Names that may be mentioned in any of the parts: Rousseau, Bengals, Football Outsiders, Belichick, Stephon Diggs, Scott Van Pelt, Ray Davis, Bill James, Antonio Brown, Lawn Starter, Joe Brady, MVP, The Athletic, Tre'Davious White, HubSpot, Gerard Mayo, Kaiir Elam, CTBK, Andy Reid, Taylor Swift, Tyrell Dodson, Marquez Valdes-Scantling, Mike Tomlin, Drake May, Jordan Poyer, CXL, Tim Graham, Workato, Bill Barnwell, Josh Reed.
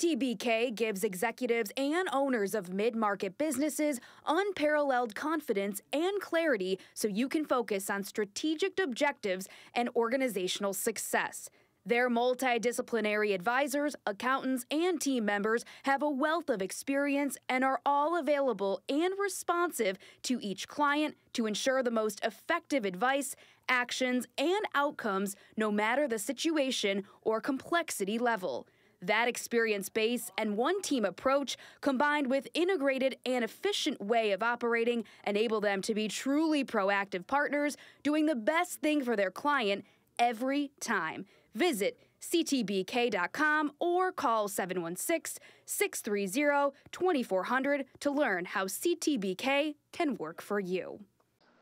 TBK gives executives and owners of mid-market businesses unparalleled confidence and clarity so you can focus on strategic objectives and organizational success. Their multidisciplinary advisors, accountants, and team members have a wealth of experience and are all available and responsive to each client to ensure the most effective advice, actions, and outcomes no matter the situation or complexity level. That experience base and one-team approach, combined with integrated and efficient way of operating, enable them to be truly proactive partners, doing the best thing for their client every time. Visit ctbk.com or call 716-630-2400 to learn how CTBK can work for you.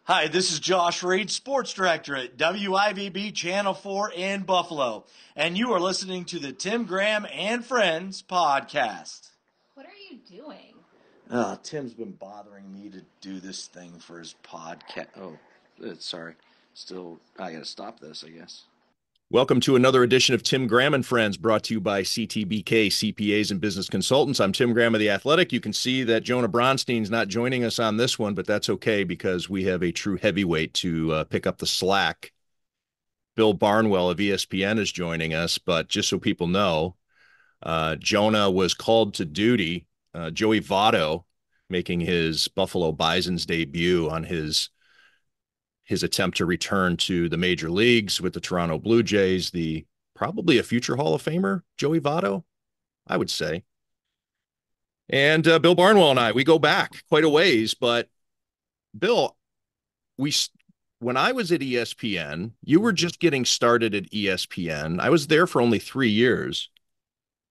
Hi, this is Josh Reed, Sports Director at WIVB Channel 4 in Buffalo, and you are listening to the Tim Graham and Friends podcast. What are you doing? Tim's been bothering me to do this thing for his podcast. Oh, sorry. Still, I got to stop this, I guess. Welcome to another edition of Tim Graham and Friends, brought to you by CTBK, CPAs and Business Consultants. I'm Tim Graham of The Athletic. You can see that Jonah Bronstein's not joining us on this one, but that's okay because we have a true heavyweight to pick up the slack. Bill Barnwell of ESPN is joining us, but just so people know, Jonah was called to duty. Joey Votto making his Buffalo Bisons debut on his attempt to return to the major leagues with the Toronto Blue Jays, the probably a future Hall of Famer, Joey Votto, I would say. And Bill Barnwell and I, we go back quite a ways, but Bill, when I was at ESPN, you were just getting started at ESPN. I was there for only 3 years,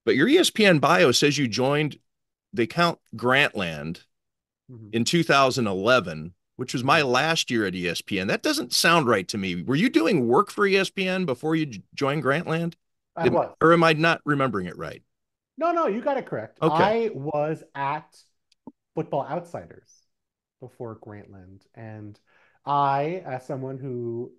but your ESPN bio says you joined, they count Grantland in 2011, which was my last year at ESPN. That doesn't sound right to me. Were you doing work for ESPN before you joined Grantland? I was. Or am I not remembering it right? No, you got it correct. Okay. I was at Football Outsiders before Grantland. And I, as someone who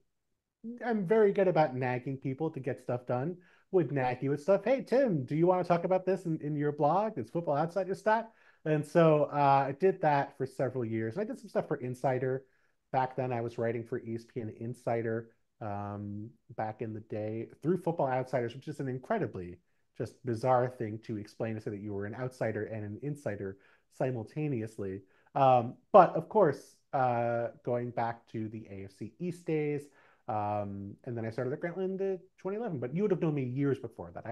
I'm very good about nagging people to get stuff done, would nag you with stuff. Hey, Tim, do you want to talk about this in your blog? It's Football Outsiders stat. And so I did that for several years. And I did some stuff for Insider. Back then, I was writing for ESPN Insider back in the day through Football Outsiders, which is an incredibly just bizarre thing to explain to say that you were an outsider and an insider simultaneously. But of course, going back to the AFC East days, and then I started at Grantland in 2011, but you would have known me years before that.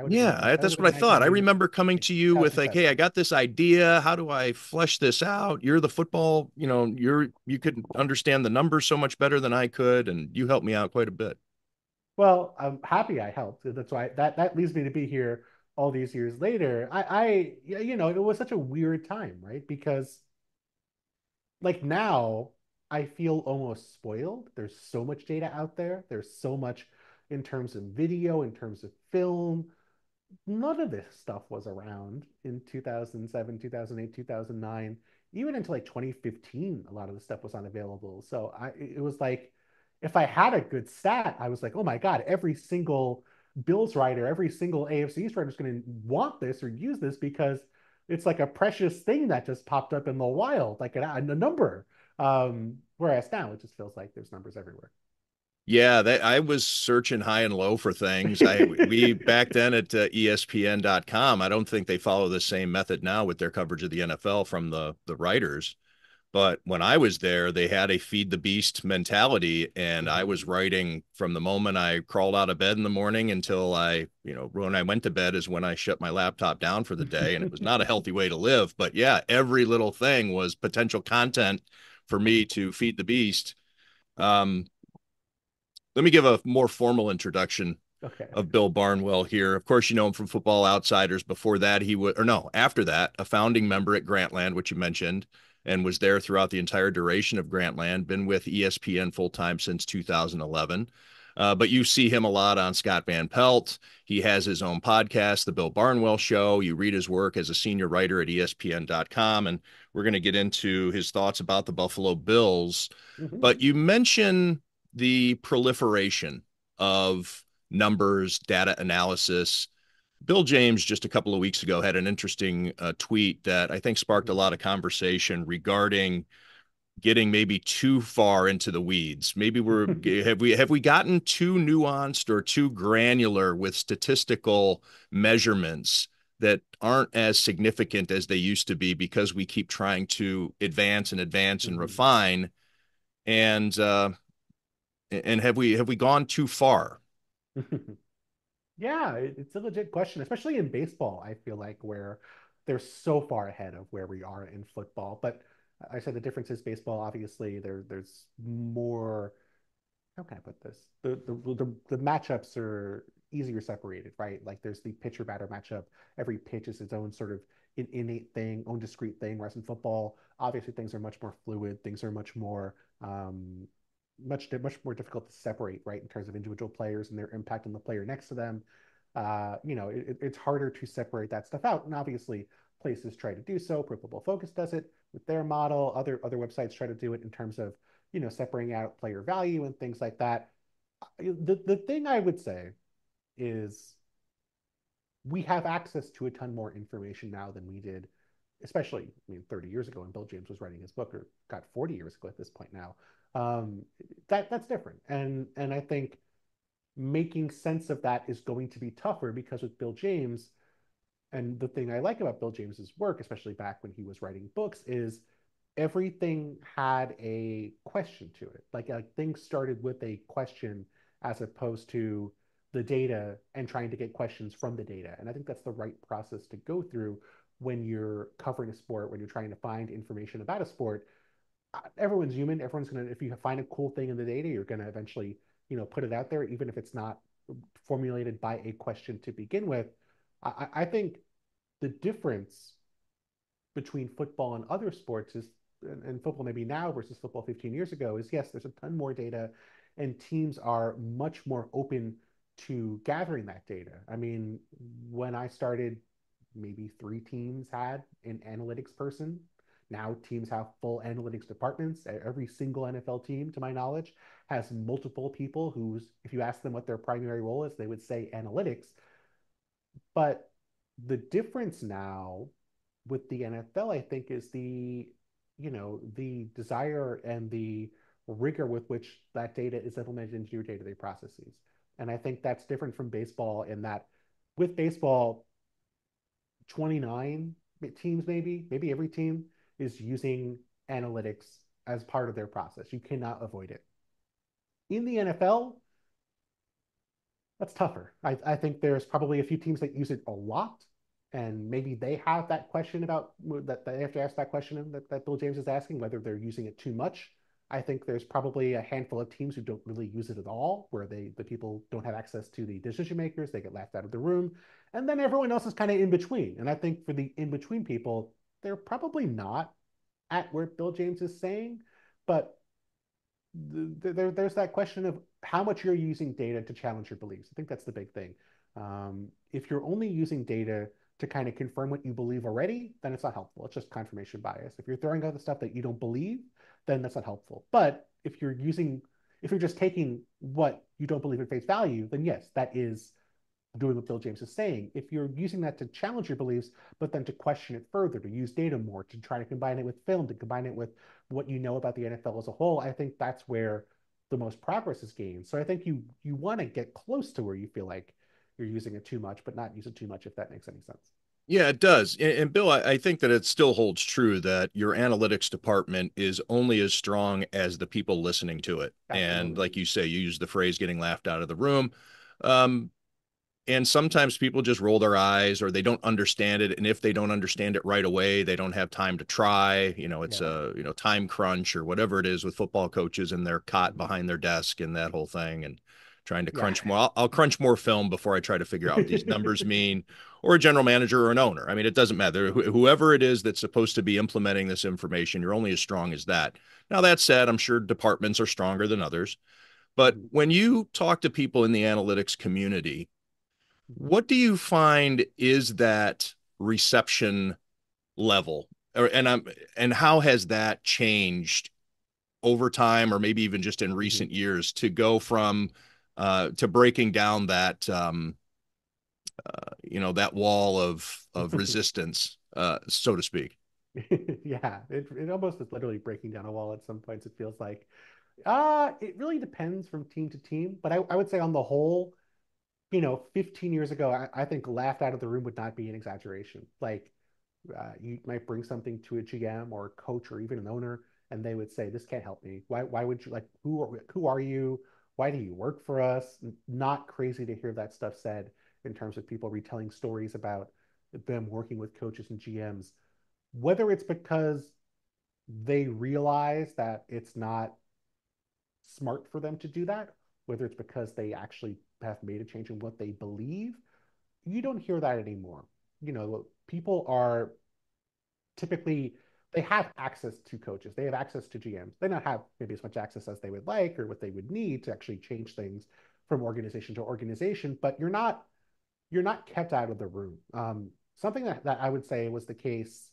That's what I thought. I remember coming to you with like, hey, I got this idea. How do I flesh this out? You're the football, you could understand the numbers so much better than I could. And you helped me out quite a bit. Well, I'm happy I helped. That's why that leads me to be here all these years later. I it was such a weird time, right? Because like now, I feel almost spoiled. There's so much data out there. There's so much in terms of video, in terms of film. None of this stuff was around in 2007, 2008, 2009, even until like 2015, a lot of the stuff was unavailable. So it was like, if I had a good stat, I was like, oh my God, every single Bills writer, every single AFC East writer is going to want this or use this because it's like a precious thing that just popped up in the wild, like a number. Whereas now it just feels like there's numbers everywhere. Yeah, I was searching high and low for things. We back then at ESPN.com. I don't think they follow the same method now with their coverage of the NFL from the writers. But when I was there, they had a feed the beast mentality, and I was writing from the moment I crawled out of bed in the morning until when I went to bed is when I shut my laptop down for the day, and it was not a healthy way to live. But yeah, every little thing was potential content for me to feed the beast. Let me give a more formal introduction of Bill Barnwell here. Of course, you know him from Football Outsiders. Before that, after that, a founding member at Grantland, which you mentioned, and was there throughout the entire duration of Grantland, been with ESPN full-time since 2011. But you see him a lot on Scott Van Pelt. He has his own podcast, The Bill Barnwell Show. You read his work as a senior writer at ESPN.com, and we're going to get into his thoughts about the Buffalo Bills. Mm-hmm. But you mention the proliferation of numbers, data analysis, Bill James just a couple of weeks ago had an interesting tweet that I think sparked a lot of conversation regarding getting maybe too far into the weeds. Maybe we're have we gotten too nuanced or too granular with statistical measurements that aren't as significant as they used to be because we keep trying to advance and refine. And have we gone too far? Yeah, it's a legit question, especially in baseball. I feel like where they're so far ahead of where we are in football. But I said the difference is baseball. Obviously, there's more. How can I put this? The matchups are easier separated, right? Like there's the pitcher batter matchup. Every pitch is its own sort of an innate thing, own discrete thing. Whereas in football, obviously things are much more fluid. Things are much more much more difficult to separate, right? In terms of individual players and their impact on the player next to them. It's harder to separate that stuff out. And obviously places try to do so. Pro Football Focus does it with their model. Other websites try to do it in terms of, you know, separating out player value and things like that. The thing I would say is we have access to a ton more information now than we did, especially, 30 years ago when Bill James was writing his book, or got 40 years ago at this point now. That's different. And I think making sense of that is going to be tougher, because with Bill James, and the thing I like about Bill James's work, especially back when he was writing books, is everything had a question to it. Like things started with a question as opposed to the data and trying to get questions from the data. And I think that's the right process to go through when you're covering a sport, when you're trying to find information about a sport. Everyone's human. Everyone's going to, if you find a cool thing in the data, you're going to eventually, put it out there, even if it's not formulated by a question to begin with. I think the difference between football and other sports is, and football maybe now versus football 15 years ago, is yes, there's a ton more data and teams are much more open to gathering that data. When I started, maybe 3 teams had an analytics person. Now teams have full analytics departments. Every single NFL team, to my knowledge, has multiple people whose, if you ask them what their primary role is, they would say analytics. But the difference now with the NFL, I think, is the desire and the rigor with which that data is implemented into your day-to-day processes. And I think that's different from baseball, in that with baseball, 29 teams, maybe every team, is using analytics as part of their process. You cannot avoid it. In the NFL, that's tougher. I think there's probably a few teams that use it a lot, and maybe they have that question about that they have to ask that question that Bill James is asking, whether they're using it too much. I think there's probably a handful of teams who don't really use it at all, where the people don't have access to the decision makers, they get laughed out of the room, and then everyone else is kind of in between. And I think for the in-between people, they're probably not at where Bill James is saying, but there's that question of how much you're using data to challenge your beliefs. I think that's the big thing. If you're only using data to kind of confirm what you believe already, then it's not helpful. It's just confirmation bias. If you're throwing out the stuff that you don't believe, then that's not helpful. But if you're just taking what you don't believe at face value, then yes, that is doing what Bill James is saying. If you're using that to challenge your beliefs, but then to question it further, to use data more, to try to combine it with film, to combine it with what you know about the NFL as a whole, I think that's where the most progress is gained. So I think you want to get close to where you feel like you're using it too much, but not use it too much, if that makes any sense. Yeah, it does. And Bill, I think that it still holds true that your analytics department is only as strong as the people listening to it. Absolutely. And like you say, you use the phrase getting laughed out of the room. And sometimes people just roll their eyes, or they don't understand it. And if they don't understand it right away, they don't have time to try. It's a time crunch or whatever it is with football coaches and their cot behind their desk and that whole thing, and trying to crunch more. I'll crunch more film before I try to figure out what these numbers mean, or a general manager or an owner. It doesn't matter. Whoever it is that's supposed to be implementing this information, you're only as strong as that. Now, that said, I'm sure departments are stronger than others. But when you talk to people in the analytics community, what do you find is that reception level, and how has that changed over time, or maybe even just in recent years, to go from to breaking down that you know, that wall of resistance, so to speak. Yeah, it almost is literally breaking down a wall at some points, it feels like. It really depends from team to team, but I would say on the whole, you know, 15 years ago, I think laughed out of the room would not be an exaggeration. Like, you might bring something to a GM or a coach or even an owner, and they would say, this can't help me. Why would you, like, who are you? Why do you work for us? Not crazy to hear that stuff said in terms of people retelling stories about them working with coaches and GMs, whether it's because they realize that it's not smart for them to do that, whether it's because they actually have made a change in what they believe. You don't hear that anymore. You know, people are typically, they have access to coaches, they have access to GMs. They don't have maybe as much access as they would like or what they would need to actually change things from organization to organization, but you're not kept out of the room. Something that I would say was the case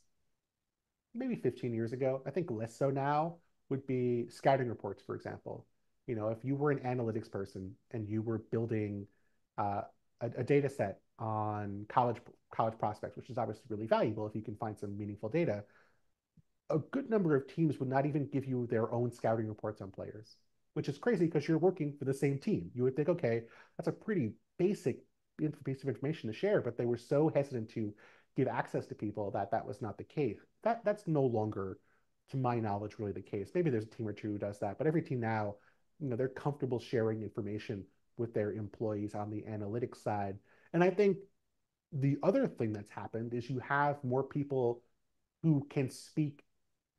maybe 15 years ago, I think less so now, would be scouting reports, for example. You know, if you were an analytics person and you were building a data set on college prospects, which is obviously really valuable if you can find some meaningful data, a good number of teams would not even give you their own scouting reports on players, which is crazy because you're working for the same team. You would think, okay, that's a pretty basic piece of information to share, but they were so hesitant to give access to people that was not the case. That's no longer, to my knowledge, really the case. Maybe there's a team or two who does that, but every team now, you know, they're comfortable sharing information with their employees on the analytics side. And I think the other thing that's happened is you have more people who can speak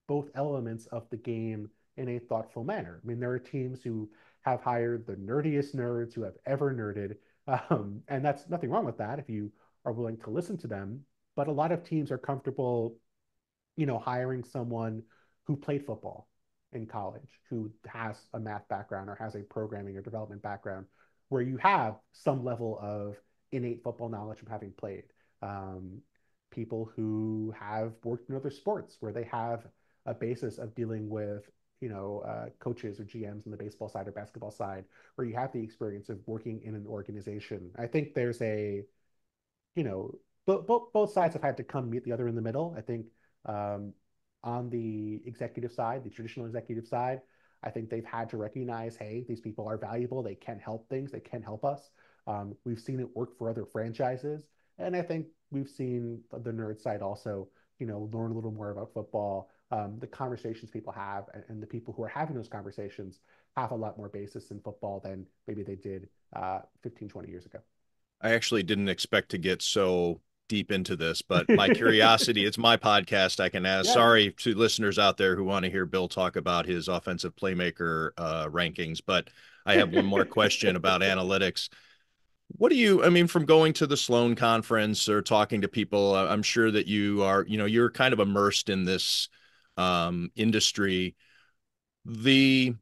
both elements of the game in a thoughtful manner. I mean, there are teams who have hired the nerdiest nerds who have ever nerded, and that's nothing wrong with that if you are willing to listen to them. But a lot of teams are comfortable, you know, hiring someone who played football in college, who has a math background or has a programming or development background, where you have some level of innate football knowledge from having played. People who have worked in other sports where they have a basis of dealing with, you know, coaches or GMs on the baseball side or basketball side, where you have the experience of working in an organization. I think there's a, you know, both sides have had to come meet the other in the middle. I think on the executive side, the traditional executive side, I think they've had to recognize, hey, these people are valuable. They can help things. They can help us. We've seen it work for other franchises. And I think we've seen the nerd side also, you know, learn a little more about football. The conversations people have and the people who are having those conversations have a lot more basis in football than maybe they did 15, 20 years ago. I actually didn't expect to get so deep into this, but my curiosity, it's my podcast, I can ask. Yeah. Sorry to listeners out there who want to hear Bill talk about his offensive playmaker rankings, but I have one more question about analytics. What do you, I mean, from going to the Sloan conference or talking to people, I'm sure that you are, you know, you're kind of immersed in this industry, the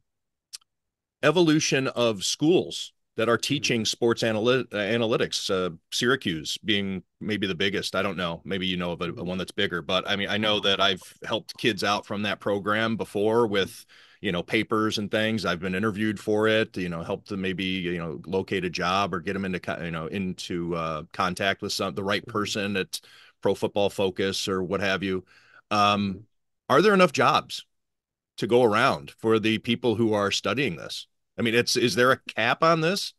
evolution of schools that are teaching sports analytics, Syracuse being maybe the biggest. I don't know. Maybe you know of a one that's bigger, but I mean, I know that I've helped kids out from that program before with, you know, papers and things. I've been interviewed for it, you know, helped them maybe, you know, locate a job or get them into, you know, into contact with the right person at Pro Football Focus or what have you. Are there enough jobs to go around for the people who are studying this? I mean, is there a cap on this?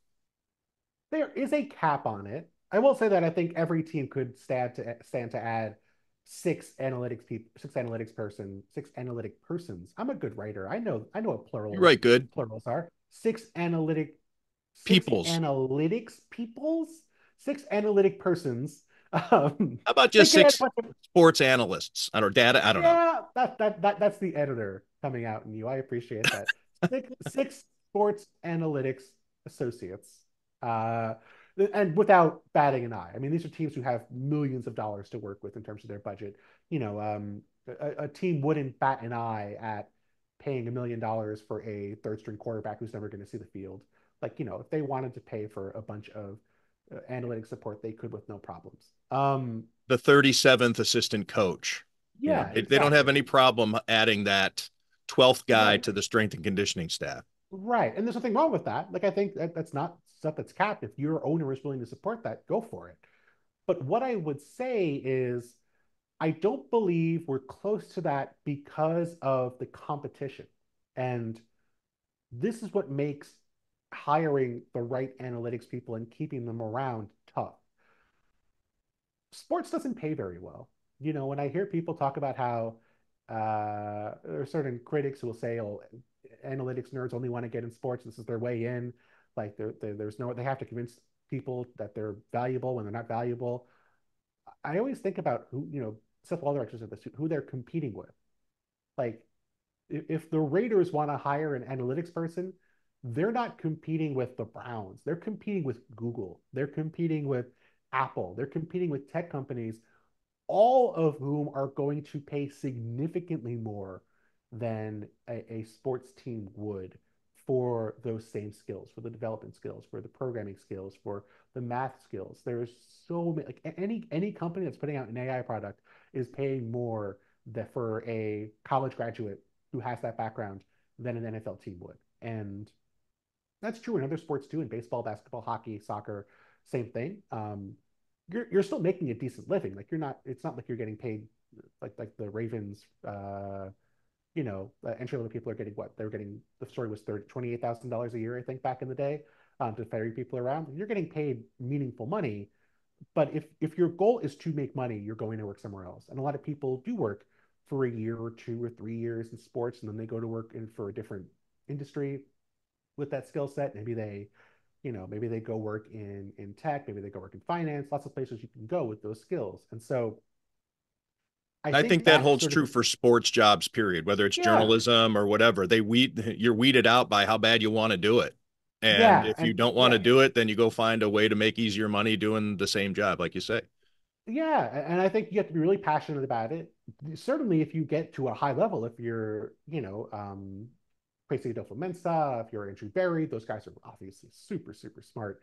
There is a cap on it. I will say that I think every team could stand to add six analytic persons. I'm a good writer. I know what plural. You're right, good. Plurals are six analytic persons. How about just six sports analysts or data? I don't know. That's the editor coming out in you. I appreciate that. Six sports analytics associates, and without batting an eye. I mean, these are teams who have millions of dollars to work with in terms of their budget. You know, a team wouldn't bat an eye at paying $1 million for a third-string quarterback who's never going to see the field. Like, you know, if they wanted to pay for a bunch of analytic support, they could with no problems. The 37th assistant coach. Yeah, you know, exactly. They don't have any problem adding that 12th guy to the strength and conditioning staff. Right. And there's nothing wrong with that. Like, I think that's not stuff that's capped. If your owner is willing to support that, go for it. But what I would say is I don't believe we're close to that because of the competition. And this is what makes hiring the right analytics people and keeping them around tough. Sports doesn't pay very well. You know, when I hear people talk about how there are certain critics who will say, oh, analytics nerds only want to get in sports. This is their way in. Like they have to convince people that they're valuable when they're not valuable. I always think about who, you know, Seth Waldenreich said this, who they're competing with. Like if the Raiders want to hire an analytics person, they're not competing with the Browns. They're competing with Google. They're competing with Apple. They're competing with tech companies, all of whom are going to pay significantly more than a sports team would for those same skills, for the development skills, for the programming skills, for the math skills. There's so many, like any company that's putting out an AI product is paying more for a college graduate who has that background than an NFL team would. And that's true in other sports too, in baseball, basketball, hockey, soccer, same thing. You're still making a decent living. Like it's not like you're getting paid like the Ravens, entry-level people are getting what? They were getting, the story was $28,000 a year, I think, back in the day, to ferry people around. You're getting paid meaningful money, but if your goal is to make money, you're going to work somewhere else. And a lot of people do work for a year or 2 or 3 years in sports, and then they go to work for a different industry with that skill set. Maybe they, maybe they go work in tech, maybe they go work in finance, lots of places you can go with those skills. And so I think that holds true for sports jobs, period, whether it's journalism or whatever. You're weeded out by how bad you want to do it. And if you don't want to do it, then you go find a way to make easier money doing the same job, like you say. Yeah. And I think you have to be really passionate about it. Certainly if you get to a high level, if you're, Tracy Adolfo Mensa, if you're Andrew Berry, those guys are obviously super, super smart.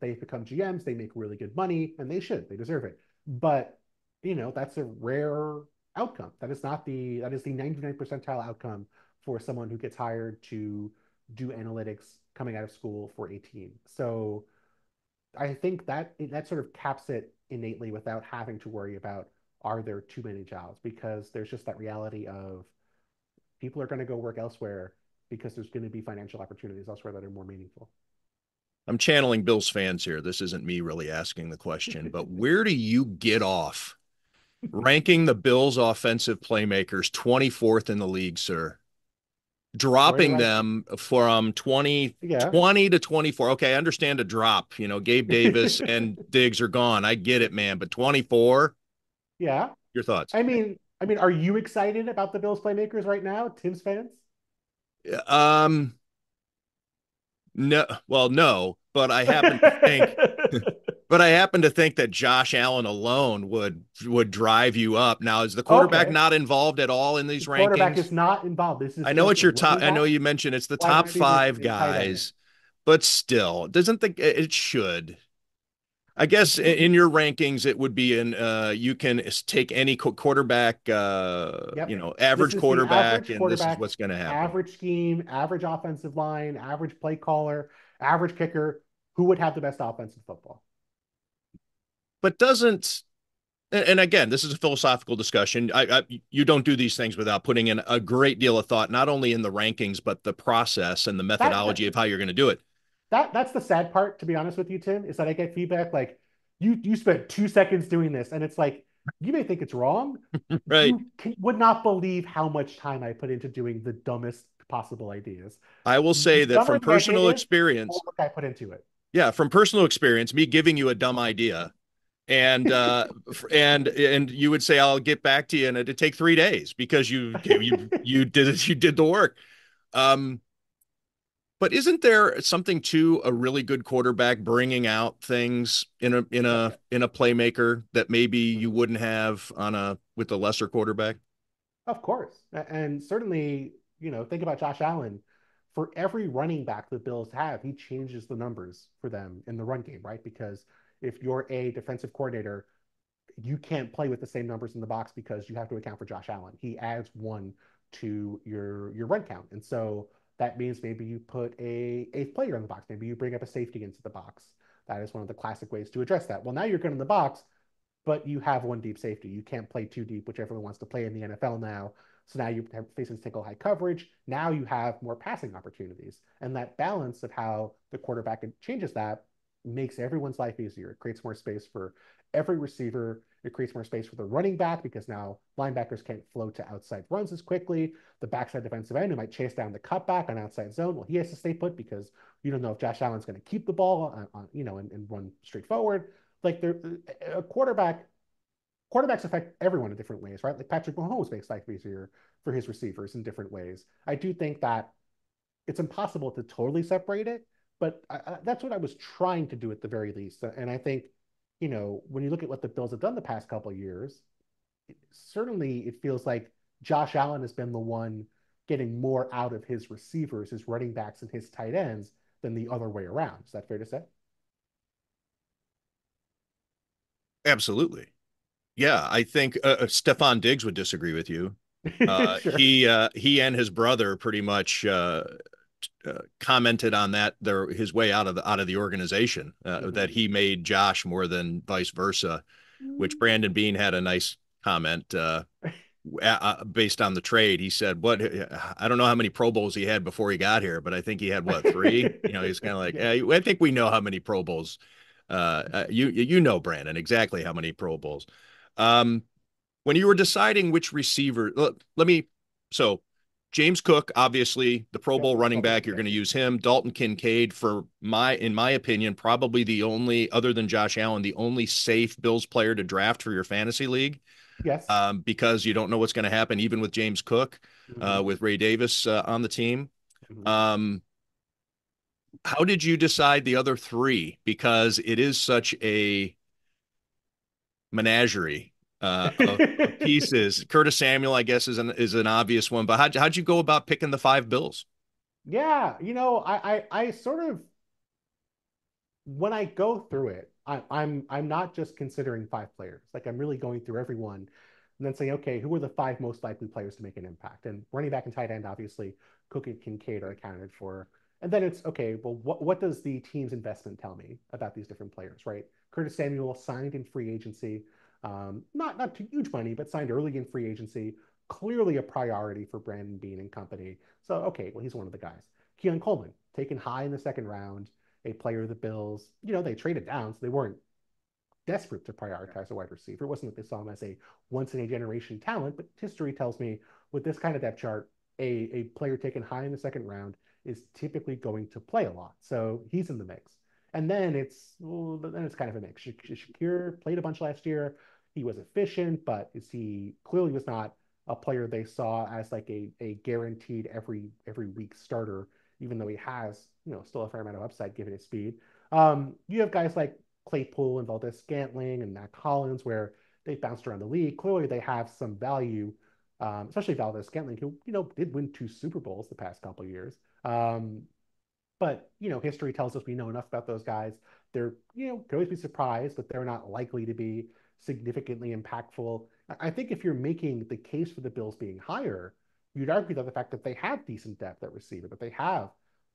They've become GMs. They make really good money, and they deserve it. But that's a rare outcome. That is the 99th percentile outcome for someone who gets hired to do analytics coming out of school for a team. So I think that sort of caps it innately without having to worry about, are there too many jobs? Because there's just that reality of people are going to go work elsewhere because there's going to be financial opportunities elsewhere that are more meaningful. I'm channeling Bills fans here. This isn't me really asking the question, but where do you get off ranking the Bills offensive playmakers 24th in the league, sir? Dropping them from 20 to 24. Okay, I understand a drop. Gabe Davis and Diggs are gone. I get it, man. But 24? Yeah. Your thoughts? I mean, are you excited about the Bills playmakers right now, Tim's fans? No. Well, no. But I happen to think. But I happen to think that Josh Allen alone would drive you up. Now, is the quarterback not involved at all in these rankings? Quarterback is not involved. I know it's your top. I know you mentioned it's the top five guys, but still, it should. I guess in your rankings, it would be you can take any quarterback, average quarterback, and this is what's going to happen. Average scheme, average offensive line, average play caller, average kicker. Who would have the best offense in football? But and again, this is a philosophical discussion. You don't do these things without putting in a great deal of thought, not only in the rankings, but the process and the methodology of how you're going to do it. That's the sad part, to be honest with you, Tim, is that I get feedback like, you spent 2 seconds doing this. And it's like, you may think it's wrong. Right. You would not believe how much time I put into doing the dumbest possible ideas. I will say that from personal experience, I put into it. Yeah. From personal experience, me giving you a dumb idea. And you would say, I'll get back to you. And it'd take 3 days because you did the work. But isn't there something to a really good quarterback bringing out things in a playmaker that maybe you wouldn't have with a lesser quarterback? Of course. And certainly, think about Josh Allen. For every running back the Bills have, he changes the numbers for them in the run game, right? Because if you're a defensive coordinator, you can't play with the same numbers in the box because you have to account for Josh Allen. He adds one to your run count. And so that means maybe you put an eighth player in the box. Maybe you bring up a safety into the box. That is one of the classic ways to address that. Well, now you're good in the box, but you have one deep safety. You can't play two deep, which everyone wants to play in the NFL now. So now you're facing single high coverage. Now you have more passing opportunities. And that balance of how the quarterback changes that makes everyone's life easier. It creates more space for every receiver. It creates more space for the running back because now linebackers can't flow to outside runs as quickly. The backside defensive end who might chase down the cutback on outside zone, well, he has to stay put because you don't know if Josh Allen's going to keep the ball and run straight forward. Like quarterbacks affect everyone in different ways, right? Like Patrick Mahomes makes life easier for his receivers in different ways. I do think that it's impossible to totally separate it, but that's what I was trying to do at the very least. And I think, you know, when you look at what the Bills have done the past couple of years, it feels like Josh Allen has been the one getting more out of his receivers, his running backs, and his tight ends than the other way around. Is that fair to say? Absolutely. Yeah, I think Stephon Diggs would disagree with you. Sure. He and his brother pretty much commented on that, his way out of the organization, that he made Josh more than vice versa, which Brandon Bean had a nice comment based on the trade. He said, I don't know how many Pro Bowls he had before he got here, but I think he had, 3? You know, he's kind of like, yeah. I think we know how many Pro Bowls. You know, Brandon, exactly how many Pro Bowls. When you were deciding which receiver, so James Cook, obviously the Pro Bowl running back, you're going to use him. Dalton Kincaid, in my opinion, probably the only, other than Josh Allen, the only safe Bills player to draft for your fantasy league. Yes. Because you don't know what's going to happen, even with James Cook, with Ray Davis on the team. How did you decide the other three? Because it is such a menagerie of pieces. Curtis Samuel, I guess, is an obvious one. But how'd you go about picking the five Bills? Yeah, you know, I sort of, when I go through it, I'm not just considering five players. Like, I'm really going through everyone and then saying, okay, who are the five most likely players to make an impact? And running back and tight end, obviously, Cook and Kincaid are accounted for. And then it's, okay, well, what does the team's investment tell me about these different players, right? Curtis Samuel signed in free agency, not too huge money, but signed early in free agency, clearly a priority for Brandon Bean and company. So, okay, well, he's one of the guys. Keon Coleman, taken high in the second round, a player of the Bills. You know, they traded down, so they weren't desperate to prioritize a wide receiver. It wasn't that they saw him as a once-in-a-generation talent, but history tells me with this kind of depth chart, a player taken high in the second round is typically going to play a lot. So he's in the mix. And then it's kind of a mix. Shakir played a bunch last year. He was efficient, but he clearly was not a player they saw as like a guaranteed every week starter, even though he has, you know, still a fair amount of upside given his speed. You have guys like Claypool and Valdes-Scantling and Matt Collins, where they've bounced around the league. Clearly they have some value, especially Valdes-Scantling, who, you know, did win 2 Super Bowls the past couple of years. But, you know, history tells us we know enough about those guys. They're, you know, could always be surprised, but they're not likely to be significantly impactful. I think if you're making the case for the Bills being higher, you'd argue that the fact that they have decent depth at receiver, that they have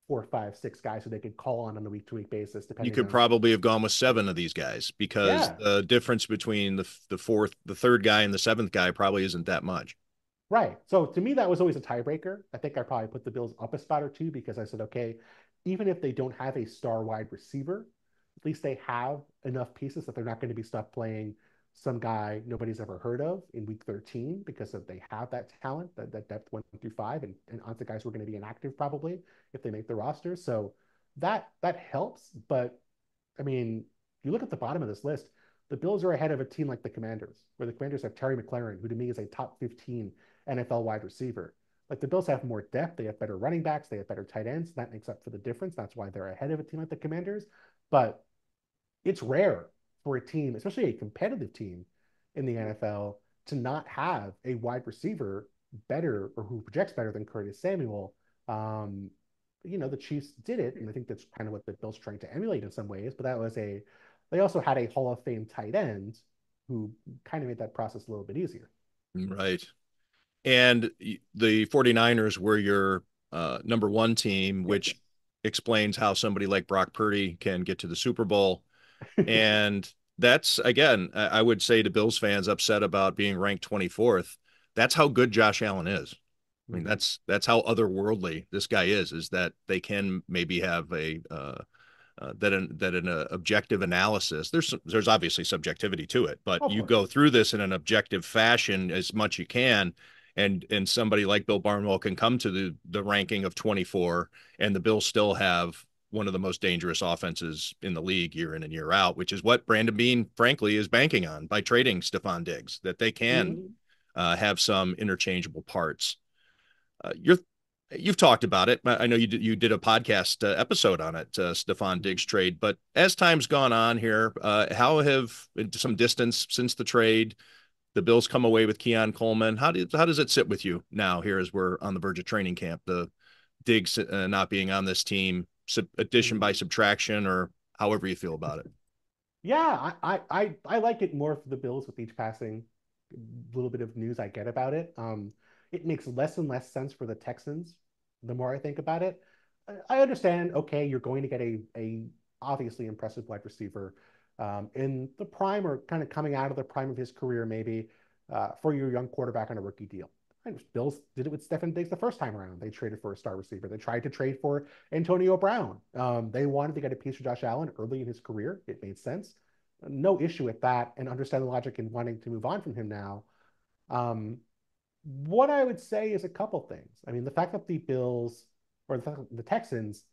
4, 5, 6 guys who they could call on a week-to-week basis. You could probably have gone with 7 of these guys because the difference between the third guy and the 7th guy probably isn't that much. Right. So to me, that was always a tiebreaker. I think I probably put the Bills up a spot or 2 because I said, okay, even if they don't have a star wide receiver, at least they have enough pieces that they're not going to be stuck playing some guy nobody's ever heard of in week 13 because of they have that talent, that depth 1 through 5, and onto guys who are going to be inactive probably if they make the roster. So that helps. But, I mean, you look at the bottom of this list, the Bills are ahead of a team like the Commanders, where the Commanders have Terry McLaurin, who to me is a top 15 NFL wide receiver. Like the Bills have more depth, they have better running backs, they have better tight ends. That makes up for the difference. That's why they're ahead of a team like the Commanders. But it's rare for a team, especially a competitive team in the NFL, to not have a wide receiver better or who projects better than Curtis Samuel. You know, the Chiefs did it, and I think that's kind of what the Bills are trying to emulate in some ways. But they also had a Hall of Fame tight end who kind of made that process a little bit easier. Right. And the 49ers were your number 1 team, which explains how somebody like Brock Purdy can get to the Super Bowl. And that's, again, I would say to Bills fans upset about being ranked 24th, that's how good Josh Allen is. I mean, that's how otherworldly this guy is that they can maybe have a that an objective analysis. There's obviously subjectivity to it, but you go through this in an objective fashion as much you can. And somebody like Bill Barnwell can come to the ranking of 24, and the Bills still have one of the most dangerous offenses in the league year in and year out, which is what Brandon Bean, frankly, is banking on by trading Stephon Diggs, that they can have some interchangeable parts. You've talked about it. I know you did a podcast episode on it, Stephon Diggs trade. But as time's gone on here, how have, some distance since the trade, the Bills come away with Keon Coleman? How does it sit with you now here as we're on the verge of training camp, the Diggs not being on this team, addition by subtraction, or however you feel about it? Yeah, I like it more for the Bills with each passing little bit of news I get about it. It makes less and less sense for the Texans the more I think about it. I understand, okay, you're going to get a obviously impressive wide receiver in the prime, or kind of coming out of the prime of his career, maybe, for your young quarterback on a rookie deal. Bills did it with Stephon Diggs the first time around. They traded for a star receiver. They tried to trade for Antonio Brown. They wanted to get a piece for Josh Allen early in his career. It made sense. No issue with that, and understand the logic in wanting to move on from him now. What I would say is a couple things. I mean, the fact that the Bills, or the fact that the Texans,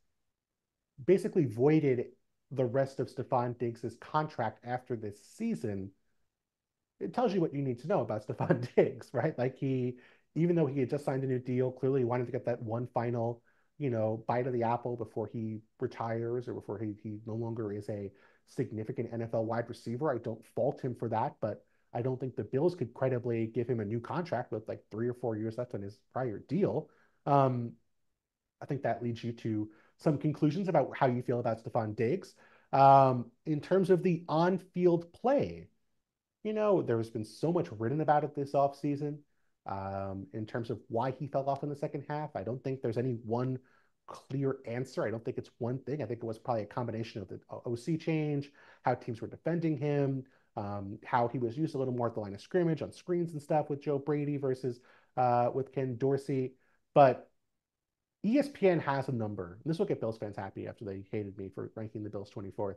basically voided the rest of Stephon Diggs' contract after this season, it tells you what you need to know about Stephon Diggs, right? Like, he, even though he had just signed a new deal, clearly wanted to get that one final, bite of the apple before he retires, or before he no longer is a significant NFL wide receiver. I don't fault him for that, but I don't think the Bills could credibly give him a new contract with like 3 or 4 years left on his prior deal. I think that leads you to some conclusions about how you feel about Stephon Diggs. In terms of the on-field play, there has been so much written about it this offseason in terms of why he fell off in the second half. I don't think there's any one clear answer. I don't think it's one thing. I think it was probably a combination of the OC change, how teams were defending him, how he was used a little more at the line of scrimmage on screens and stuff with Joe Brady versus with Ken Dorsey. But ESPN has a number, and this will get Bills fans happy after they hated me for ranking the Bills 24th.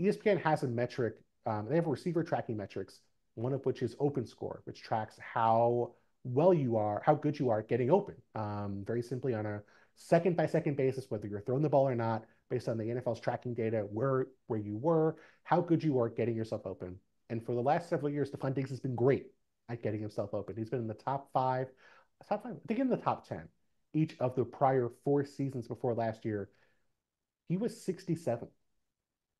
ESPN has a metric. They have receiver tracking metrics, one of which is open score, which tracks how well you are, how good you are at getting open. Very simply, on a second-by-second basis, whether you're throwing the ball or not, based on the NFL's tracking data, where you were, how good you are at getting yourself open. And for the last several years, Stephon Diggs has been great at getting himself open. He's been in the top five, I think in the top 10, each of the prior 4 seasons before last year. He was 67th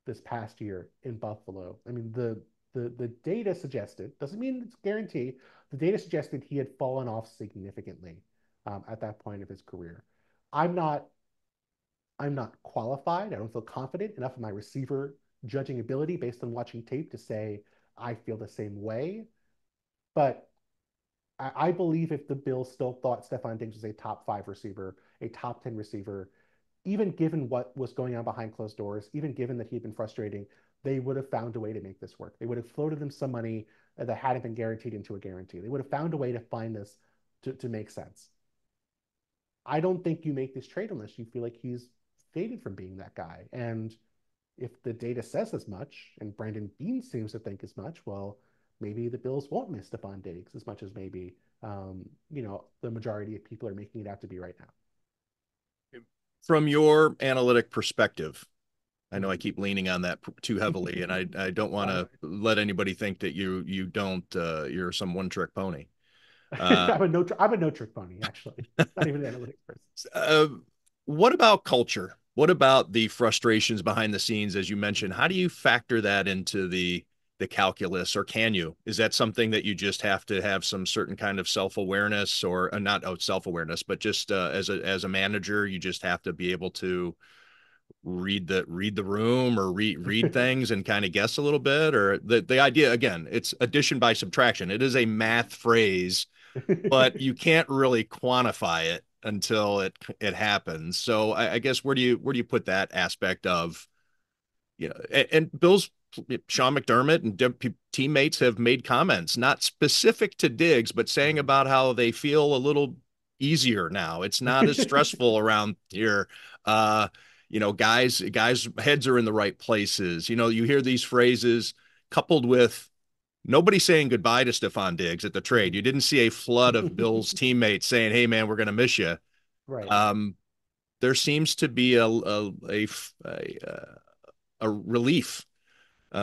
this past year in Buffalo. I mean, the data suggested, doesn't mean it's guaranteed, the data suggested he had fallen off significantly at that point of his career. I'm not qualified. I don't feel confident enough in my receiver judging ability based on watching tape to say I feel the same way. But I believe if the Bills still thought Stephon Diggs was a top 5 receiver, a top 10 receiver, even given what was going on behind closed doors, even given that he'd been frustrating, they would have found a way to make this work. They would have floated him some money that hadn't been guaranteed into a guarantee. They would have found a way to find this to make sense. I don't think you make this trade unless you feel like he's faded from being that guy. And if the data says as much, and Brandon Bean seems to think as much, well, maybe the Bills won't miss Stephon Diggs as much as maybe, the majority of people are making it out to be right now. From your analytic perspective, I know I keep leaning on that too heavily, and I don't want to let anybody think that you don't, you're some one-trick pony. I'm a no-trick pony, actually. Not even an analytic person. What about culture? What about the frustrations behind the scenes, as you mentioned? How do you factor that into the calculus, or can you? Is that something that you just have to have some certain kind of self-awareness, or not self-awareness, but just as a manager, you just have to be able to read the room, or read things and kind of guess a little bit? Or the idea, again, it's addition by subtraction. It is a math phrase, but you can't really quantify it. until it happens. So I guess where do you put that aspect of, you know, and Bill's Sean McDermott and teammates have made comments, not specific to Diggs, but saying about how they feel a little easier now. It's not as stressful around here. You know, guys' heads are in the right places. You know, you hear these phrases coupled with nobody saying goodbye to Stephon Diggs at the trade. You didn't see a flood of Bill's teammates saying, "Hey man, we're going to miss you." Right. There seems to be a relief.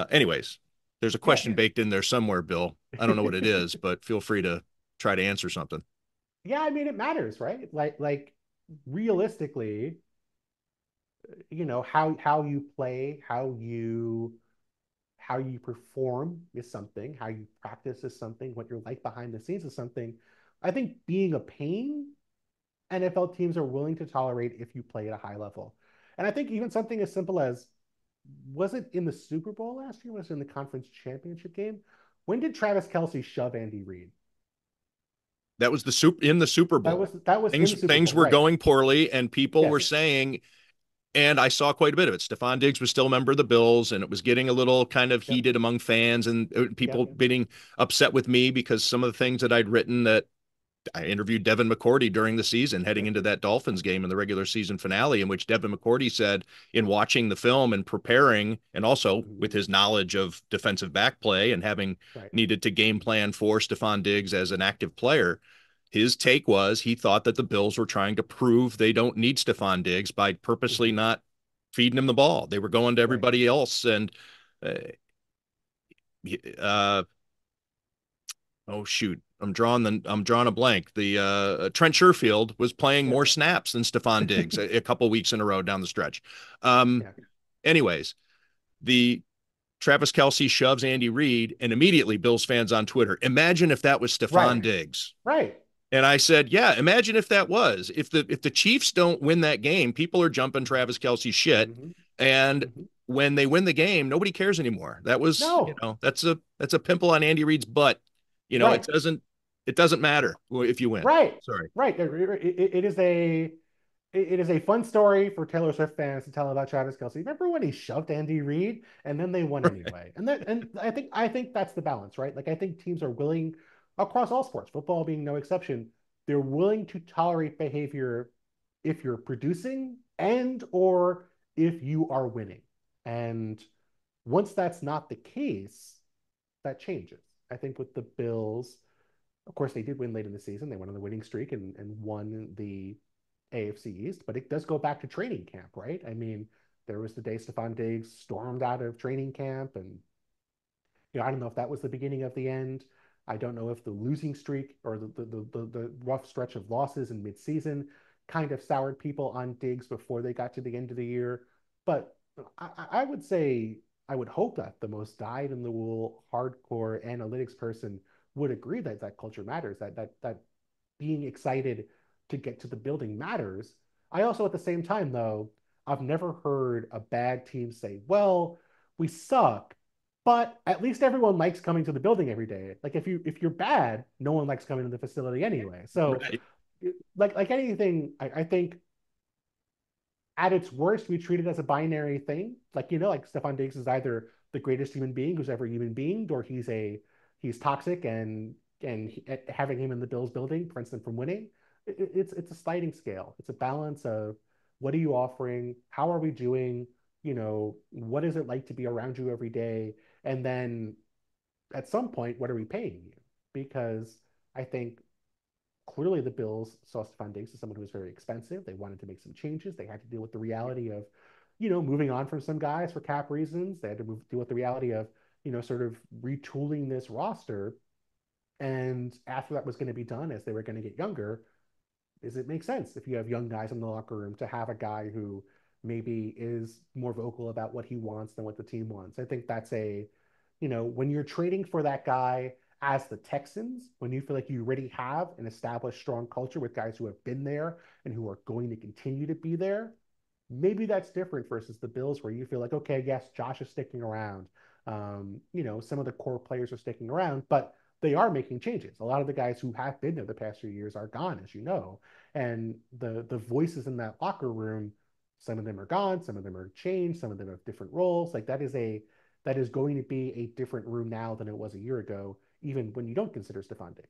Anyways, there's a question baked in there somewhere, Bill. I don't know what it is, but feel free to try to answer something. Yeah, I mean, it matters, right? Like realistically, you know, how you play, how you perform is something, how you practice is something, what you're like behind the scenes is something. I think being a pain, NFL teams are willing to tolerate if you play at a high level. And I think even something as simple as, was it in the Super Bowl last year? Was it in the conference championship game? When did Travis Kelce shove Andy Reid? That was in the Super Bowl. That was things were going poorly, and people were saying, and I saw quite a bit of it, Stephon Diggs was still a member of the Bills, and it was getting a little kind of heated among fans and people being upset with me because some of the things that I'd written, that I interviewed Devin McCourty during the season heading into that Dolphins game in the regular season finale, in which Devin McCourty said, in watching the film and preparing, and also with his knowledge of defensive back play and having needed to game plan for Stephon Diggs as an active player, his take was he thought that the Bills were trying to prove they don't need Stephon Diggs by purposely not feeding him the ball. They were going to everybody else. And, oh shoot, I'm drawing a blank. The Trent Sherfield was playing more snaps than Stephon Diggs a couple weeks in a row down the stretch. Anyways, the Travis Kelce shoves Andy Reid, and immediately Bills fans on Twitter, imagine if that was Stephon Diggs. Right. And I said, yeah, imagine if that was. If the Chiefs don't win that game, people are jumping Travis Kelce's shit. And when they win the game, nobody cares anymore. That was, you know, that's a pimple on Andy Reid's butt. You know, it doesn't matter if you win. It is a fun story for Taylor Swift fans to tell about Travis Kelce. Remember when he shoved Andy Reid and then they won anyway? And I think that's the balance, right? Like, I think teams are willing, across all sports, football being no exception, they're willing to tolerate behavior if you're producing and or if you are winning. And once that's not the case, that changes. I think with the Bills, of course, they did win late in the season. They went on the winning streak and won the AFC East, but it does go back to training camp, right? I mean, there was the day Stephon Diggs stormed out of training camp, and, you know, I don't know if that was the beginning of the end. I don't know if the losing streak or the rough stretch of losses in midseason kind of soured people on Diggs before they got to the end of the year. But I would say, I would hope that the most dyed-in-the-wool, hardcore analytics person would agree that culture matters, that being excited to get to the building matters. I also, at the same time, though, I've never heard a bad team say, well, we suck, but at least everyone likes coming to the building every day. Like, if you're bad, no one likes coming to the facility anyway. So like anything, I think at its worst, we treat it as a binary thing. Like, you know, like Stephon Diggs is either the greatest human being who's ever human beinged, or he's toxic, and having him in the Bills building prevents them from winning. It's a sliding scale. It's a balance of, what are you offering? How are we doing? You know, what is it like to be around you every day? And then at some point, what are we paying you? Because I think clearly the Bills saw Stephon Diggs as someone who was very expensive. They wanted to make some changes. They had to deal with the reality of, you know, moving on from some guys for cap reasons. They had to deal with the reality of, you know, sort of retooling this roster. And after that was going to be done, as they were going to get younger, does it make sense, if you have young guys in the locker room, to have a guy who maybe is more vocal about what he wants than what the team wants? I think that's a, you know, when you're trading for that guy as the Texans, when you feel like you already have an established strong culture with guys who have been there and who are going to continue to be there, maybe that's different versus the Bills, where you feel like, okay, yes, Josh is sticking around. You know, some of the core players are sticking around, but they are making changes. A lot of the guys who have been there the past few years are gone, as you know, and the voices in that locker room, some of them are gone, some of them are changed, some of them have different roles. Like that is going to be a different room now than it was a year ago, even when you don't consider Stephon Diggs.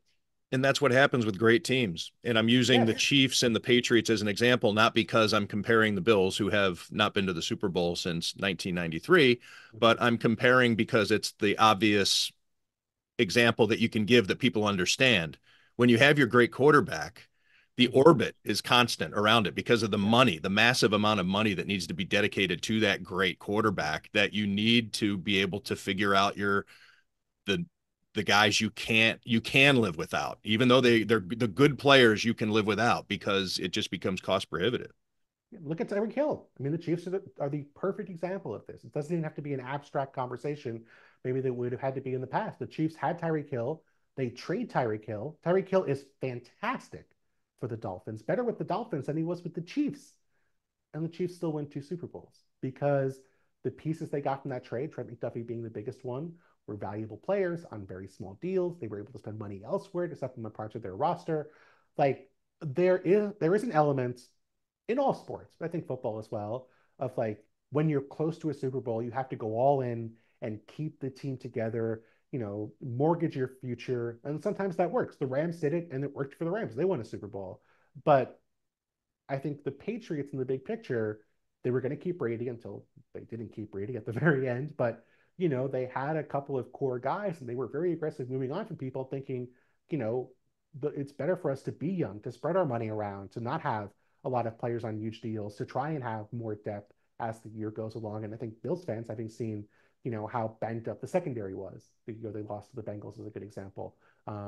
And that's what happens with great teams. And I'm using the Chiefs and the Patriots as an example, not because I'm comparing the Bills, who have not been to the Super Bowl since 1993, but I'm comparing because it's the obvious example that you can give that people understand. When you have your great quarterback, the orbit is constant around it because of the money, the massive amount of money that needs to be dedicated to that great quarterback, that you need to be able to figure out the guys you can live without, even though they're the good players you can live without, because it just becomes cost prohibitive. Look at Tyreek Hill. I mean, the Chiefs are the perfect example of this. It doesn't even have to be an abstract conversation. Maybe they would have had to be in the past. The Chiefs had Tyreek Hill. They trade Tyreek Hill. Tyreek Hill is fantastic for the Dolphins, better with the Dolphins than he was with the Chiefs. And the Chiefs still win 2 Super Bowls because the pieces they got from that trade, Trent McDuffie being the biggest one, were valuable players on very small deals. They were able to spend money elsewhere to supplement parts of their roster. Like there is an element in all sports, but I think football as well, of like when you're close to a Super Bowl, you have to go all in and keep the team together, you know, mortgage your future. And sometimes that works. The Rams did it and it worked for the Rams. They won a Super Bowl. But I think the Patriots in the big picture, they were going to keep Brady until they didn't keep Brady at the very end. But you know, they had a couple of core guys and they were very aggressive moving on from people, thinking, you know, it's better for us to be young, to spread our money around, to not have a lot of players on huge deals, to try and have more depth as the year goes along. And I think Bills fans, having seen, you know, how banged up the secondary was, you know, they lost to the Bengals is a good example. You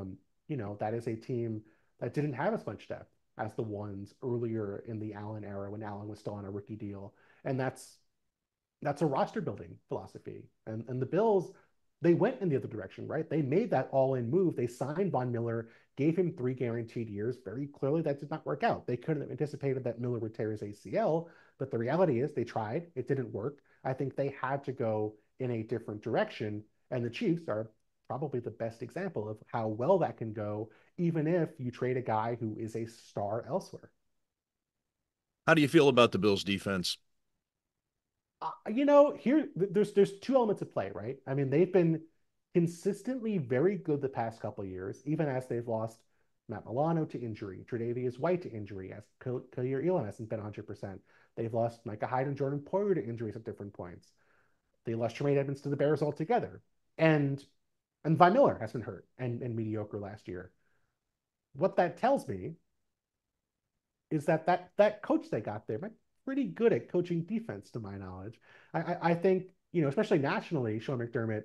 know, that is a team that didn't have as much depth as the ones earlier in the Allen era when Allen was still on a rookie deal. And that's a roster building philosophy. And the Bills, they went in the other direction, right? They made that all-in move. They signed Von Miller, gave him 3 guaranteed years. Very clearly that did not work out. They couldn't have anticipated that Miller would tear his ACL, but the reality is they tried. It didn't work. I think they had to go in a different direction, and the Chiefs are probably the best example of how well that can go, even if you trade a guy who is a star elsewhere. How do you feel about the Bills' defense? You know, here there's 2 elements at play, right? I mean, they've been consistently very good the past couple of years, even as they've lost Matt Milano to injury, Tre'Davious White to injury, as Kaiir Elam hasn't been 100%. They've lost Micah Hyde and Jordan Poyer to injuries at different points. They lost Tremaine Edmonds to the Bears altogether. And Von Miller has been hurt and mediocre last year. What that tells me is that coach they got there might pretty good at coaching defense, to my knowledge. I think, you know, especially nationally, Sean McDermott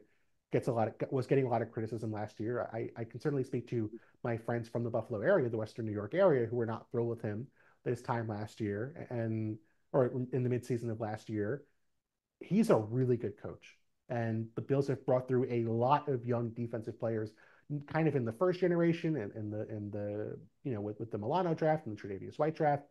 was getting a lot of criticism last year. I can certainly speak to my friends from the Buffalo area, the Western New York area, who were not thrilled with him this time last year, or in the midseason of last year. He's a really good coach, and the Bills have brought through a lot of young defensive players, kind of in the first generation, and in the you know, with the Milano draft and the Tre'Davious White draft.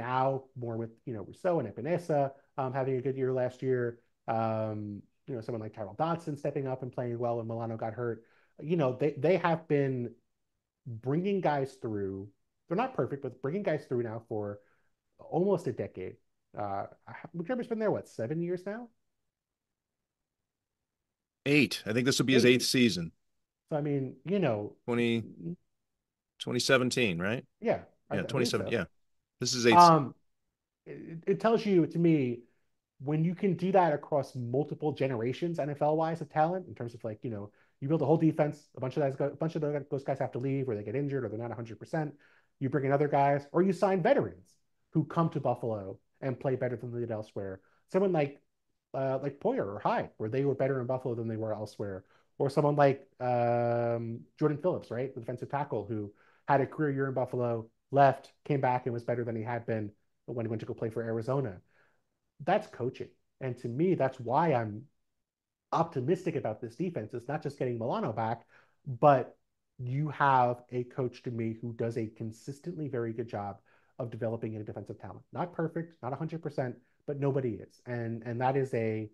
Now more with, you know, Rousseau and Epinesa having a good year last year. You know, someone like Tyrell Dodson stepping up and playing well when Milano got hurt. You know, they have been bringing guys through. They're not perfect, but bringing guys through now for almost a decade. McDermott's been there, what, 7 years now? 8. I think this will be his 8th season. So, I mean, you know. 2017, right? Yeah. Yeah, 2017, so. Yeah. This is 8. It tells you, to me, when you can do that across multiple generations, NFL-wise, of talent, in terms of, like, you know, you build a whole defense, a bunch of those guys have to leave, or they get injured, or they're not 100%. You bring in other guys, or you sign veterans who come to Buffalo and play better than they did elsewhere. Someone like Poyer or Hyde, where they were better in Buffalo than they were elsewhere. Or someone like Jordan Phillips, right? The defensive tackle who had a career year in Buffalo, left, came back, and was better than he had been when he went to go play for Arizona. That's coaching. And to me, that's why I'm optimistic about this defense. It's not just getting Milano back, but you have a coach, to me, who does a consistently very good job of developing a defensive talent. Not perfect, not 100%, but nobody is. And that is a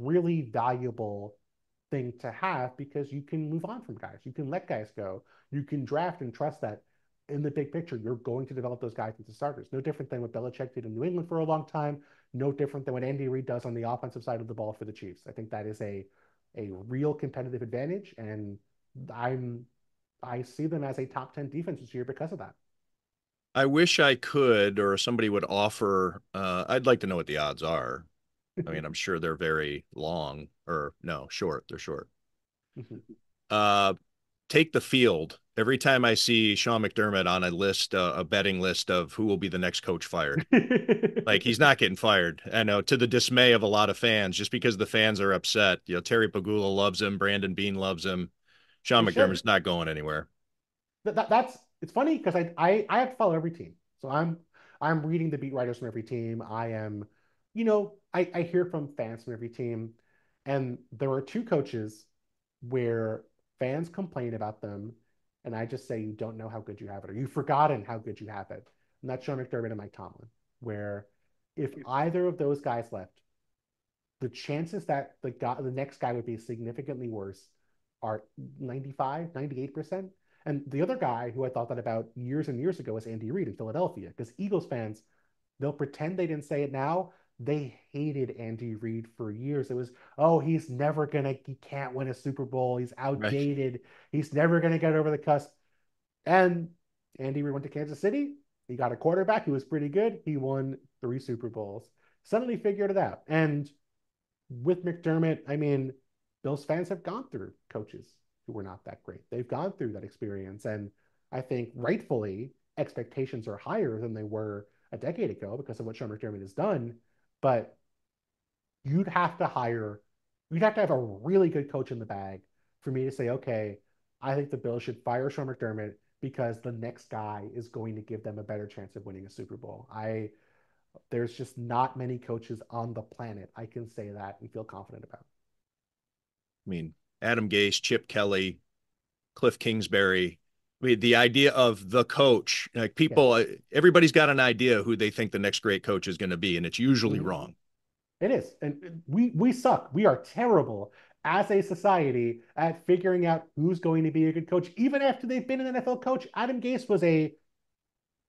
really valuable thing to have because you can move on from guys. You can let guys go. You can draft and trust that in the big picture, you're going to develop those guys into starters. No different than what Belichick did in New England for a long time. No different than what Andy Reid does on the offensive side of the ball for the Chiefs. I think that is a real competitive advantage, and I see them as a top 10 defense this year because of that. I wish I could, or somebody would offer, I'd like to know what the odds are. I mean, I'm sure they're very long, or no, short. They're short. Take the field. Every time I see Sean McDermott on a list, a betting list of who will be the next coach fired, like he's not getting fired. I know, to the dismay of a lot of fans, just because the fans are upset. You know, Terry Pagula loves him. Brandon Bean loves him. Sean McDermott's not going anywhere. That's it's funny because I have to follow every team. So I'm reading the beat writers from every team. I am, you know, I hear from fans from every team. And there are two coaches where fans complain about them, and I just say, you don't know how good you have it, or you've forgotten how good you have it. And that's Sean McDermott and Mike Tomlin, where if either of those guys left, the chances that the next guy would be significantly worse are 95, 98%. And the other guy who I thought that about years and years ago was Andy Reid in Philadelphia, because Eagles fans, they'll pretend they didn't say it now. They hated Andy Reid for years. It was, oh, he's never going to, he can't win a Super Bowl. He's outdated. Right. He's never going to get over the cusp. And Andy Reid went to Kansas City. He got a quarterback who was pretty good. He won 3 Super Bowls. Suddenly figured it out. And with McDermott, I mean, Bills fans have gone through coaches who were not that great. They've gone through that experience. And I think rightfully expectations are higher than they were a decade ago because of what Sean McDermott has done. But you'd have to have a really good coach in the bag for me to say, okay, I think the Bills should fire Sean McDermott because the next guy is going to give them a better chance of winning a Super Bowl. There's just not many coaches on the planet I can say that and feel confident about. I mean, Adam Gase, Chip Kelly, Cliff Kingsbury. I mean, the idea of the coach, like people, everybody's got an idea who they think the next great coach is going to be, and it's usually wrong. It is. And we suck. We are terrible as a society at figuring out who's going to be a good coach, even after they've been an NFL coach. Adam Gase was a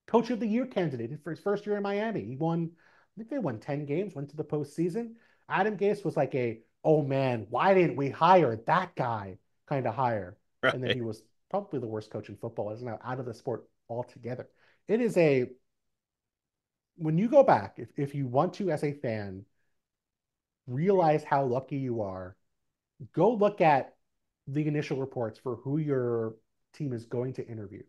coach of the year candidate for his first year in Miami. He won, I think they won 10 games, went to the postseason. Adam Gase was like oh man, why didn't we hire that guy kind of hire? Right. And then he was probably the worst coach in football, is now out of the sport altogether. It is when you go back, if you want to, as a fan, realize how lucky you are, go look at the initial reports for who your team is going to interview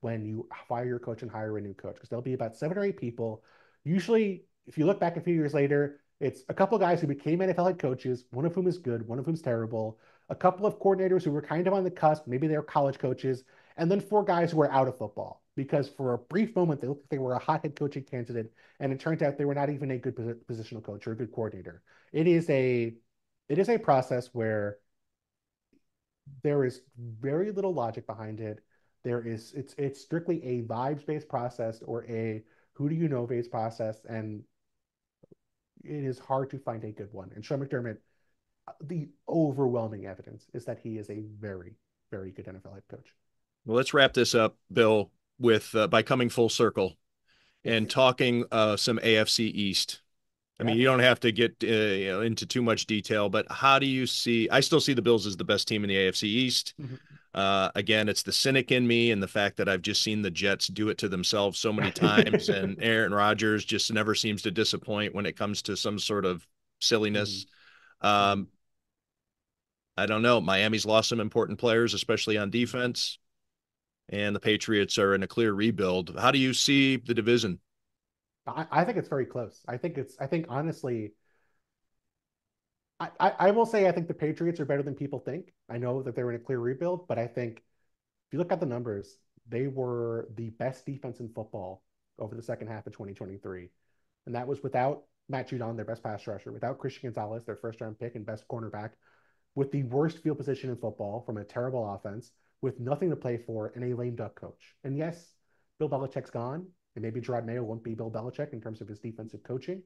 when you fire your coach and hire a new coach, because there'll be about 7 or 8 people. Usually, if you look back a few years later, it's a couple guys who became NFL head coaches, one of whom is good, one of whom's terrible, a couple of coordinators who were kind of on the cusp, maybe they were college coaches, and then 4 guys who were out of football because for a brief moment, they looked like they were a hot head coaching candidate, and it turned out they were not even a good positional coach or a good coordinator. It is a process where there is very little logic behind it. It's strictly a vibes-based process or a who-do-you-know-based process, and it is hard to find a good one. And Sean McDermott, the overwhelming evidence is that he is a very, very good NFL head coach. Well, let's wrap this up, Bill, with by coming full circle and talking some AFC East. I mean, you don't have to get into too much detail, but how do you see? I still see the Bills as the best team in the AFC East. Again, it's the cynic in me and the fact that I've just seen the Jets do it to themselves so many times, and Aaron Rodgers just never seems to disappoint when it comes to some sort of silliness. I don't know. Miami's lost some important players, especially on defense, and the Patriots are in a clear rebuild. How do you see the division? I think it's very close. I will say I think the Patriots are better than people think. I know that they're in a clear rebuild, but I think if you look at the numbers, they were the best defense in football over the second half of 2023. And that was without Matt Judon, their best pass rusher, without Christian Gonzalez, their first-round pick and best cornerback, with the worst field position in football from a terrible offense, with nothing to play for, and a lame duck coach. And yes, Bill Belichick's gone, and maybe Gerard Mayo won't be Bill Belichick in terms of his defensive coaching,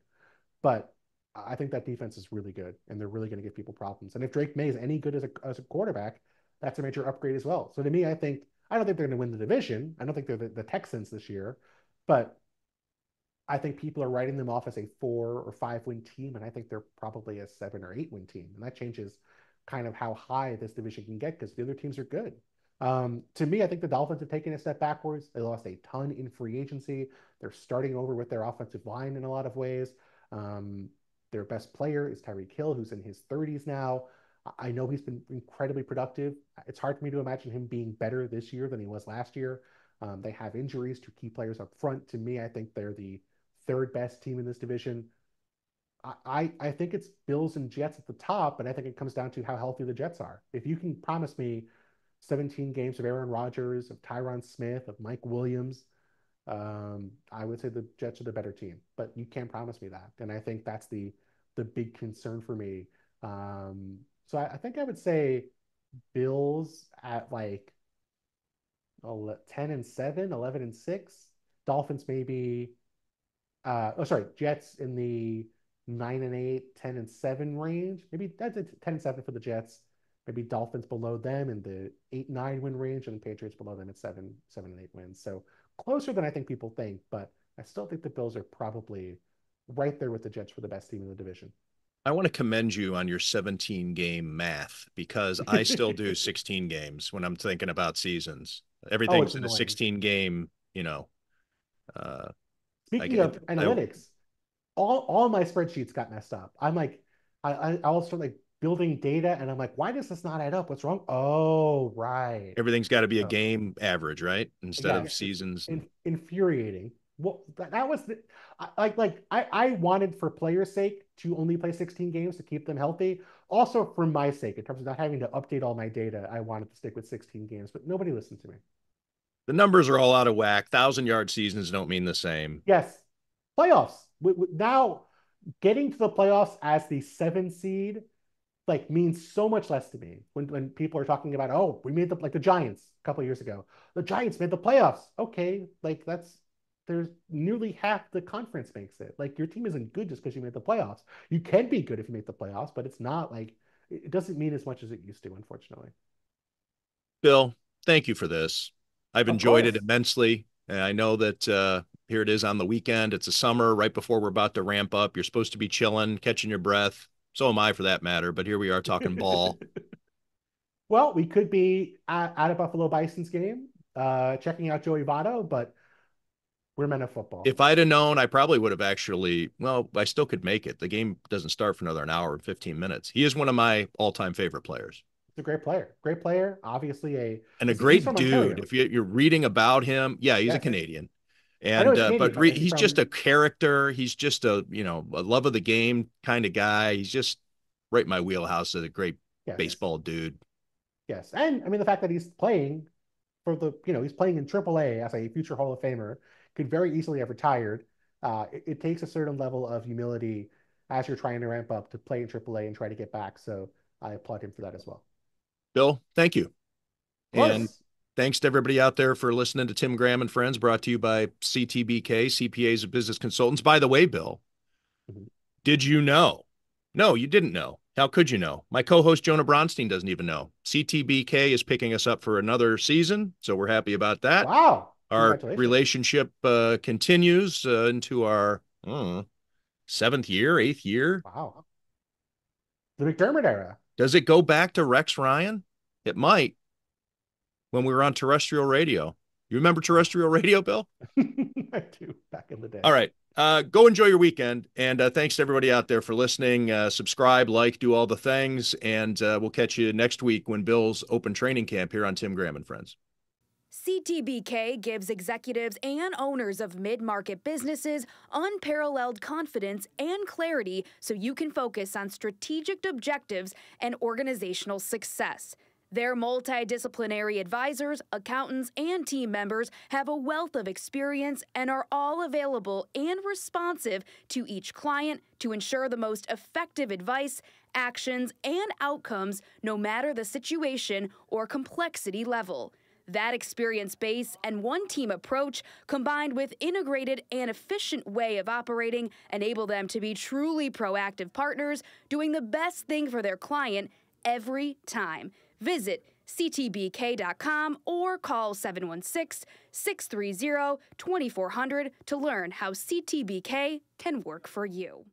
but I think that defense is really good, and they're really going to give people problems. And if Drake May is any good as a quarterback, that's a major upgrade as well. So to me, I don't think they're going to win the division. I don't think they're the Texans this year, but I think people are writing them off as a 4 or 5 win team, and I think they're probably a 7 or 8 win team. And that changes kind of how high this division can get because the other teams are good. To me, I think the Dolphins have taken a step backwards. They lost a ton in free agency. They're starting over with their offensive line in a lot of ways. Their best player is Tyreek Hill, who's in his 30s now. I know he's been incredibly productive. It's hard for me to imagine him being better this year than he was last year. They have injuries to key players up front. To me, I think they're the third best team in this division. I think it's Bills and Jets at the top, and I think it comes down to how healthy the Jets are. If you can promise me 17 games of Aaron Rodgers, of Tyron Smith, of Mike Williams, I would say the Jets are the better team, but you can't promise me that. And I think that's the big concern for me. So I think I would say Bills at like 10-7, 11-6, Dolphins maybe, Jets in the 9-8, 10-7 range. Maybe that's a 10-7 for the Jets. Maybe Dolphins below them in the 8-9 win range, and Patriots below them at 7-8 wins. So closer than I think people think, but I still think the Bills are probably right there with the Jets for the best team in the division. I want to commend you on your 17-game math, because I still do 16 games when I'm thinking about seasons. Everything's in a 16-game, Speaking of analytics, all my spreadsheets got messed up. I'm like, I'll start like building data, and I'm like, why does this not add up? What's wrong? Oh, right. Everything's got to be a game average, right? Instead of seasons. Infuriating. Well, that was I wanted, for players' sake, to only play 16 games to keep them healthy. Also, for my sake, in terms of not having to update all my data, I wanted to stick with 16 games, but nobody listened to me. The numbers are all out of whack. 1,000-yard seasons don't mean the same. Yes. Playoffs. Now, getting to the playoffs as the 7 seed means so much less to me when people are talking about, oh, we made the Giants a couple of years ago. The Giants made the playoffs. Okay, there's nearly half the conference makes it. Your team isn't good just because you made the playoffs. You can be good if you make the playoffs, but it's not it doesn't mean as much as it used to, unfortunately. Bill, thank you for this. I've enjoyed it immensely. And I know that here it is on the weekend. It's a summer right before we're about to ramp up. You're supposed to be chilling, catching your breath. So am I, for that matter. But here we are talking ball. Well, we could be at a Buffalo Bisons game, checking out Joey Votto, but we're men of football. If I'd have known, I probably would have I still could make it. The game doesn't start for another an hour and 15 minutes. He is one of my all-time favorite players. He's a great player. Obviously a great dude. If you're reading about him, he's a Canadian. And, he's just a character. He's just a love of the game kind of guy. He's just right in my wheelhouse as a great baseball dude. Yes. And I mean, the fact that he's playing he's playing in AAA as a future Hall of Famer, could very easily have retired. It takes a certain level of humility as you're trying to ramp up to play in AAA and try to get back. So I applaud him for that as well. Bill, thank you. And thanks to everybody out there for listening to Tim Graham and Friends, brought to you by CTBK, CPAs and Business Consultants. By the way, Bill, did you know? No, you didn't know. How could you know? My co-host, Jonah Bronstein, doesn't even know. CTBK is picking us up for another season, so we're happy about that. Wow. Our relationship continues into our 8th year. Wow. The McDermott era. Does it go back to Rex Ryan? It might. When we were on terrestrial radio. You remember terrestrial radio, Bill? I do, back in the day. All right. Go enjoy your weekend. And thanks to everybody out there for listening. Subscribe, do all the things. And we'll catch you next week when Bill's open training camp here on Tim Graham and Friends. CTBK gives executives and owners of mid-market businesses unparalleled confidence and clarity so you can focus on strategic objectives and organizational success. Their multidisciplinary advisors, accountants, and team members have a wealth of experience and are all available and responsive to each client to ensure the most effective advice, actions, and outcomes, no matter the situation or complexity level. That experience base and one-team approach, combined with integrated and efficient way of operating, enable them to be truly proactive partners, doing the best thing for their client every time. Visit ctbk.com or call 716-630-2400 to learn how CTBK can work for you.